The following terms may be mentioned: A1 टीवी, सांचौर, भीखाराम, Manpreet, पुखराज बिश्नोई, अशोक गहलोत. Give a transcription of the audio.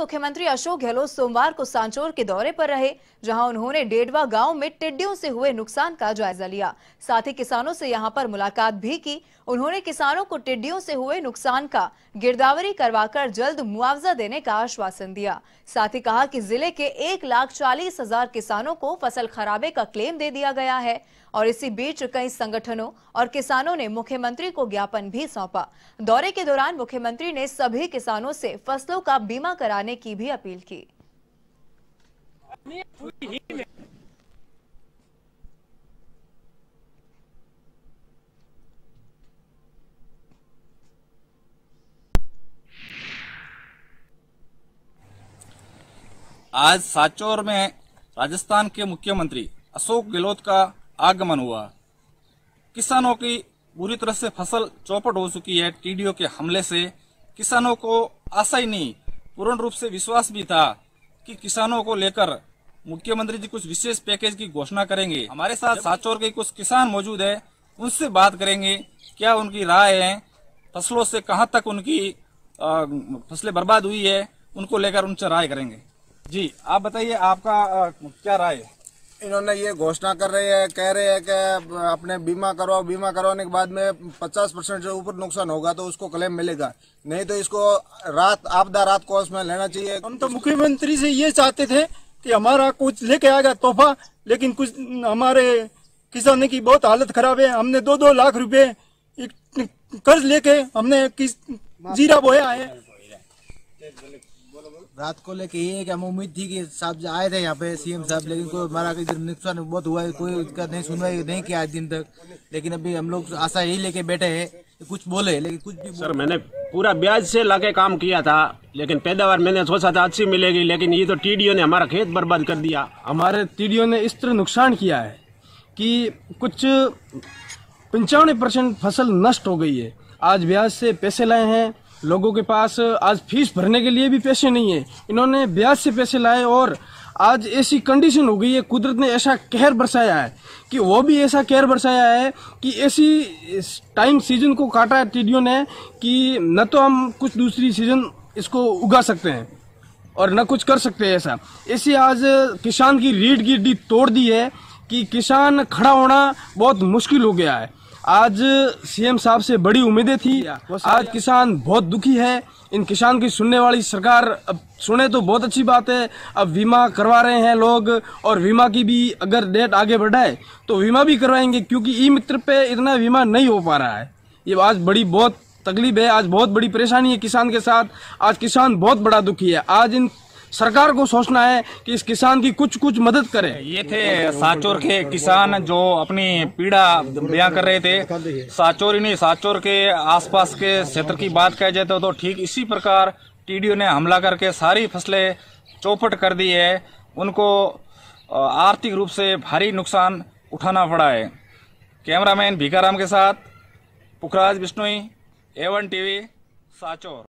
मुख्यमंत्री अशोक गहलोत सोमवार को सांचौर के दौरे पर रहे, जहां उन्होंने डेढ़वा गांव में टिड्डियों से हुए नुकसान का जायजा लिया। साथ ही किसानों से यहां पर मुलाकात भी की। उन्होंने किसानों को टिड्डियों से हुए नुकसान का गिरदावरी करवाकर जल्द मुआवजा देने का आश्वासन दिया। साथ ही कहा कि जिले के 1,40,000 किसानों को फसल खराबे का क्लेम दे दिया गया है और इसी बीच कई संगठनों और किसानों ने मुख्यमंत्री को ज्ञापन भी सौंपा। दौरे के दौरान मुख्यमंत्री ने सभी किसानों से फसलों का बीमा कराने की भी अपील की। आज सांचौर में राजस्थान के मुख्यमंत्री अशोक गहलोत का आगमन हुआ। किसानों की बुरी तरह से फसल चौपट हो चुकी है। टिड्डियों के हमले से किसानों को आशा ही नहीं, पूर्ण रूप से विश्वास भी था कि किसानों को लेकर मुख्यमंत्री जी कुछ विशेष पैकेज की घोषणा करेंगे। हमारे साथ सांचौर के कुछ किसान मौजूद है, उनसे बात करेंगे क्या उनकी राय है, फसलों से कहां तक उनकी फसलें बर्बाद हुई है, उनको लेकर उनसे राय करेंगे। जी आप बताइए, आपका क्या राय है? इन्होंने ये घोषणा कर रही है, कह रहे हैं कि अपने बीमा करवाओ, बीमा करवाने के बाद में 50% से ऊपर नुकसान होगा तो उसको क्लेम मिलेगा, नहीं तो इसको रात आपदा राहत कोष में लेना चाहिए। हम तो मुख्यमंत्री से ये चाहते थे कि हमारा कुछ लेके आएगा तोहफा, लेकिन कुछ हमारे किसानों की बहुत हालत खराब है। हमने 2-2 लाख रुपए कर्ज लेके हमने जीरा बोया है। रात को लेके ये है कि हम उम्मीद थी कि साहब आए थे यहाँ पे सीएम साहब, लेकिन कोई हमारा नुकसान बहुत हुआ है, कोई उसका नहीं सुनवाई नहीं किया आज दिन तक। लेकिन अभी हम लोग आशा यही लेके बैठे हैं कि कुछ बोले, लेकिन कुछ भी। सर मैंने पूरा ब्याज से लाके काम किया था, लेकिन पैदावार मैंने सोचा था अच्छी मिलेगी, लेकिन ये तो टिड्डियों ने हमारा खेत बर्बाद कर दिया। हमारे टिड्डियों ने इस तरह नुकसान किया है कि कुछ 95% फसल नष्ट हो गई है। आज ब्याज से पैसे लाए हैं, लोगों के पास आज फीस भरने के लिए भी पैसे नहीं है। इन्होंने ब्याज से पैसे लाए और आज ऐसी कंडीशन हो गई है, कुदरत ने ऐसा कहर बरसाया है कि वो भी ऐसा कहर बरसाया है कि ऐसी टाइम सीजन को काटा है टिड्डियों ने कि न तो हम कुछ दूसरी सीजन इसको उगा सकते हैं और न कुछ कर सकते हैं। ऐसा ऐसी आज किसान की रीढ़ की हड्डी तोड़ दी है कि किसान खड़ा होना बहुत मुश्किल हो गया है। आज सीएम साहब से बड़ी उम्मीदें थी, आज किसान बहुत दुखी है। इन किसान की सुनने वाली सरकार अब सुने तो बहुत अच्छी बात है। अब बीमा करवा रहे हैं लोग और बीमा की भी अगर डेट आगे बढ़ाए तो बीमा भी करवाएंगे, क्योंकि ई मित्र पे इतना बीमा नहीं हो पा रहा है। ये आज बड़ी बहुत तकलीफ है, आज बहुत बड़ी परेशानी है किसान के साथ। आज किसान बहुत बड़ा दुखी है। आज इन सरकार को सोचना है कि इस किसान की कुछ मदद करे। ये थे सांचौर के किसान जो अपनी पीड़ा बयां कर रहे थे। सांचौर ही नहीं, सांचौर के आसपास के क्षेत्र की बात कह जाए तो ठीक इसी प्रकार टिड्डियों ने हमला करके सारी फसलें चौपट कर दी है। उनको आर्थिक रूप से भारी नुकसान उठाना पड़ा है। कैमरामैन भीखाराम के साथ पुखराज बिश्नोई, A1 टीवी, सांचौर।